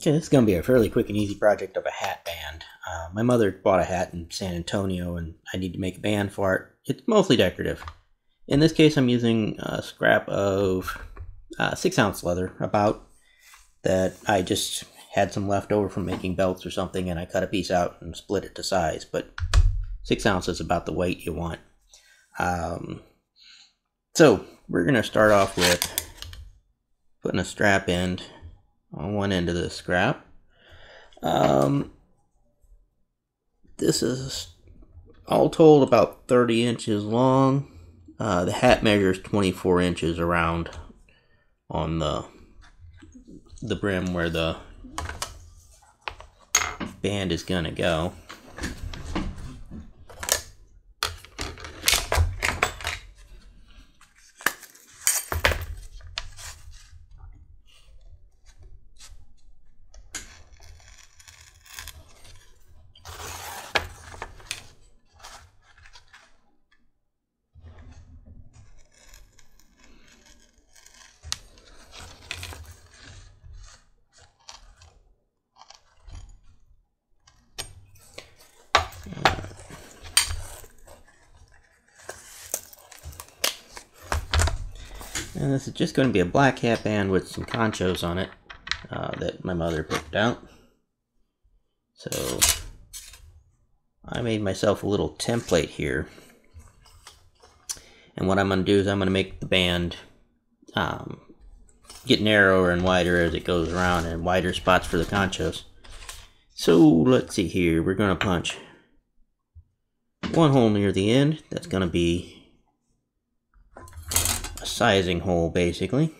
Okay, this is going to be a fairly quick and easy project of a hat band. My mother bought a hat in San Antonio and I need to make a band for it. It's mostly decorative. In this case I'm using a scrap of 6 ounce leather about, that I just had some left over from making belts or something, and I cut a piece out and split it to size, but 6 ounces is about the weight you want. So we're going to start off with putting a strap end on one end of the scrap. This is all told about 30 inches long. The hat measures 24 inches around on the brim where the band is gonna go. And this is just going to be a black hat band with some conchos on it that my mother picked out. So I made myself a little template here. And what I'm going to do is I'm going to make the band get narrower and wider as it goes around, and wider spots for the conchos. So let's see here. We're going to punch one hole near the end. That's going to be sizing hole, basically.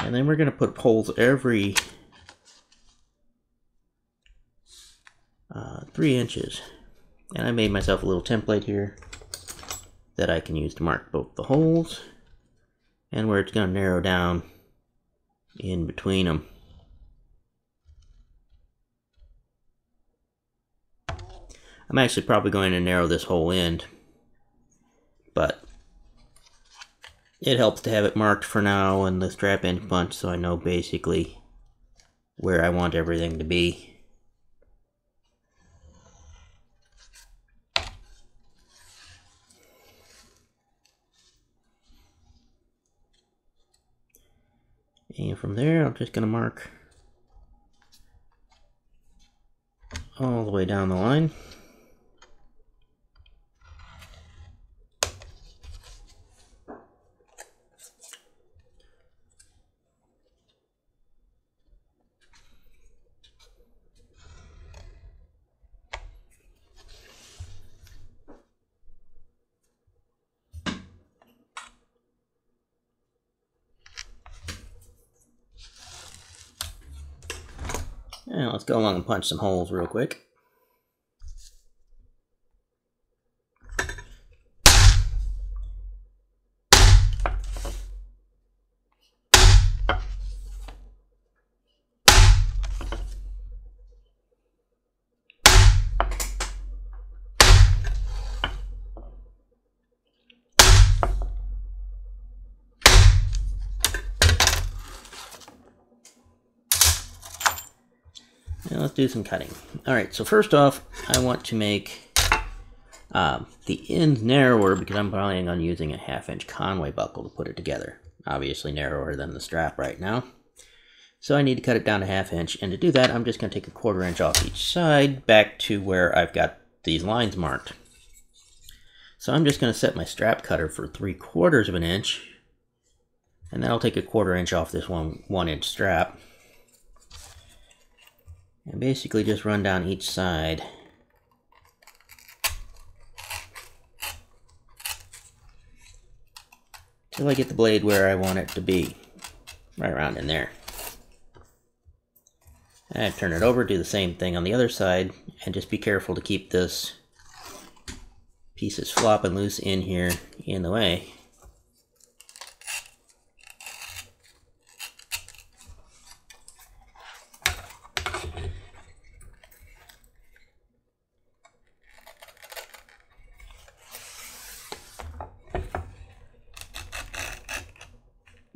And then we're going to put holes every 3 inches. And I made myself a little template here that I can use to mark both the holes and where it's going to narrow down in between them. I'm actually probably going to narrow this whole end, but it helps to have it marked for now and the strap end punch, so I know basically where I want everything to be. And from there I'm just going to mark all the way down the line. Now let's go along and punch some holes real quick. Now let's do some cutting. Alright, so first off, I want to make the ends narrower because I'm planning on using a 1/2 inch Conway buckle to put it together. Obviously narrower than the strap right now. So I need to cut it down to 1/2 inch, and to do that I'm just going to take a 1/4 inch off each side back to where I've got these lines marked. So I'm just going to set my strap cutter for 3/4 of an inch, and then I'll take a 1/4 inch off this one inch strap. And basically just run down each side. Till I get the blade where I want it to be. Right around in there. And I turn it over, do the same thing on the other side, and just be careful to keep this pieces flopping loose in here in the way.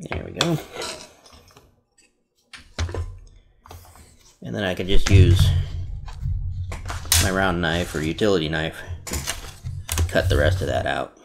There we go. And then I can just use my round knife or utility knife to cut the rest of that out.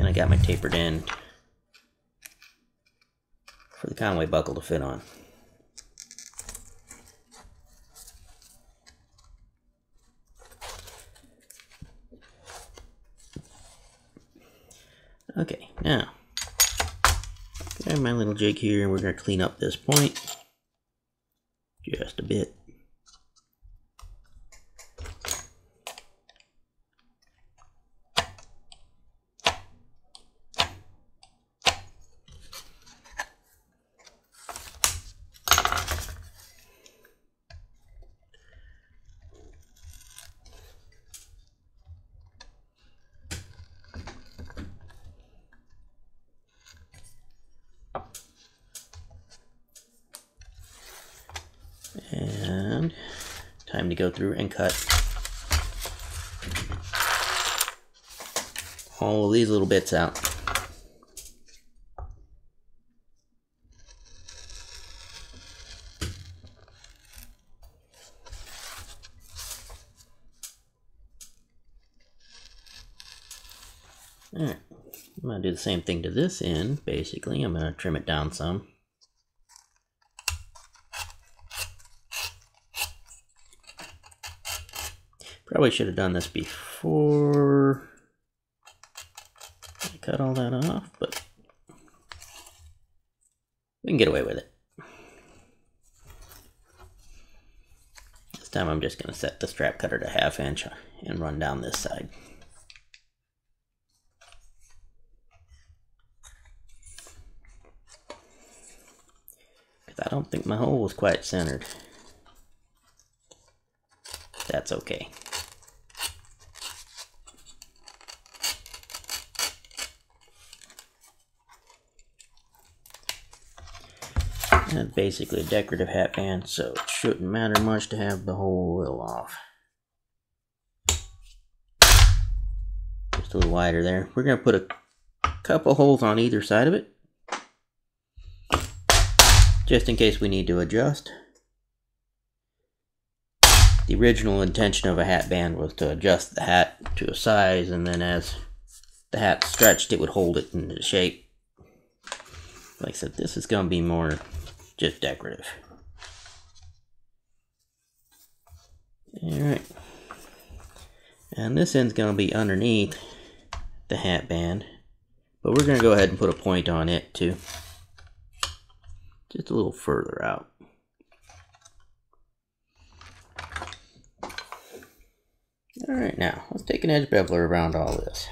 I got my tapered end for the Conway buckle to fit on. Okay, now grab my little jig here and we're going to clean up this point just a bit. And time to go through and cut all of these little bits out. All right, I'm gonna do the same thing to this end. Basically, I'm gonna trim it down some. Probably should have done this before I cut all that off, but we can get away with it. This time I'm just going to set the strap cutter to 1/2 inch and run down this side. Because I don't think my hole was quite centered. That's okay. That's basically a decorative hat band, so it shouldn't matter much to have the whole wheel off. Just a little wider there. We're going to put a couple holes on either side of it, just in case we need to adjust. The original intention of a hat band was to adjust the hat to a size, and then as the hat stretched, it would hold it into shape. Like I said, this is going to be more just decorative. Alright. And this end's going to be underneath the hat band. But we're going to go ahead and put a point on it too. Just a little further out. Alright, now let's take an edge beveler around all this.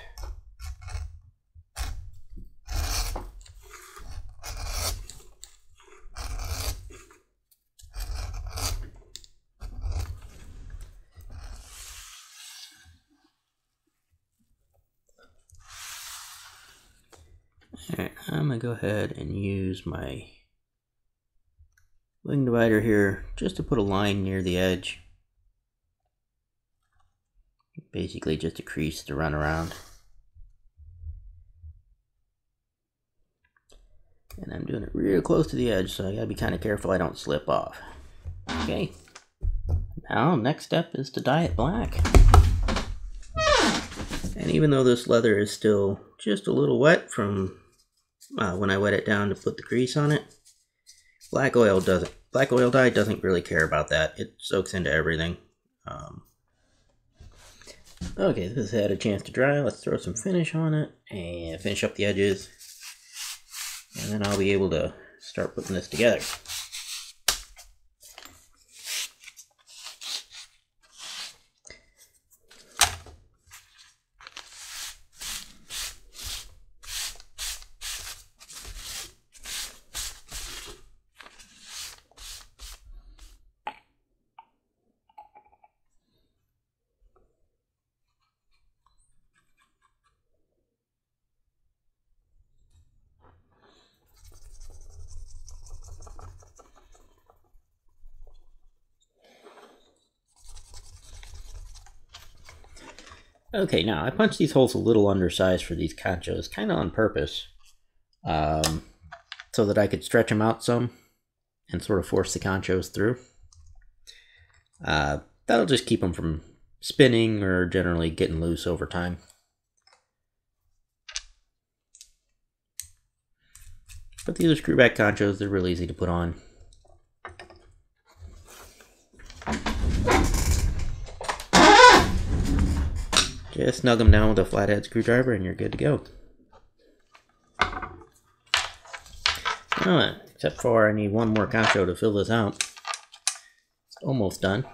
Alright, I'm going to go ahead and use my wing divider here just to put a line near the edge. Basically just a crease to run around. And I'm doing it real close to the edge, so I gotta be kind of careful I don't slip off. Okay, now next step is to dye it black. And even though this leather is still just a little wet from when I wet it down to put the crease on it, black oil dye doesn't really care about that. It soaks into everything. Okay, this had a chance to dry. Let's throw some finish on it and finish up the edges. And then I'll be able to start putting this together. Okay, now I punched these holes a little undersized for these conchos, kind of on purpose, so that I could stretch them out some and sort of force the conchos through. That'll just keep them from spinning or generally getting loose over time. But these are screwback conchos, they're real easy to put on. Just snug them down with a flathead screwdriver and you're good to go. Alright, except for I need one more concho to fill this out. It's almost done.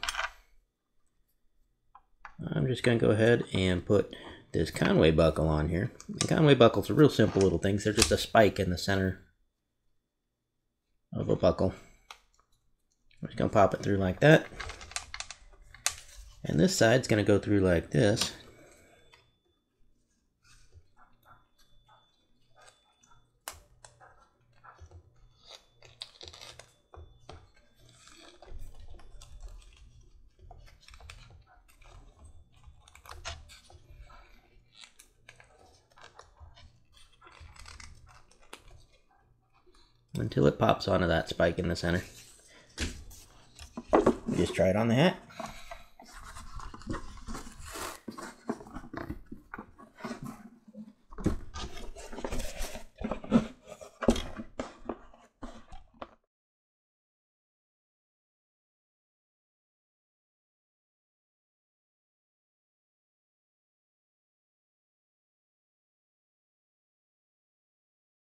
I'm just going to go ahead and put this Conway buckle on here. The Conway buckles are real simple little things. They're just a spike in the center of a buckle. I'm just going to pop it through like that. And this side's going to go through like this. Until it pops onto that spike in the center. Just try it on the hat.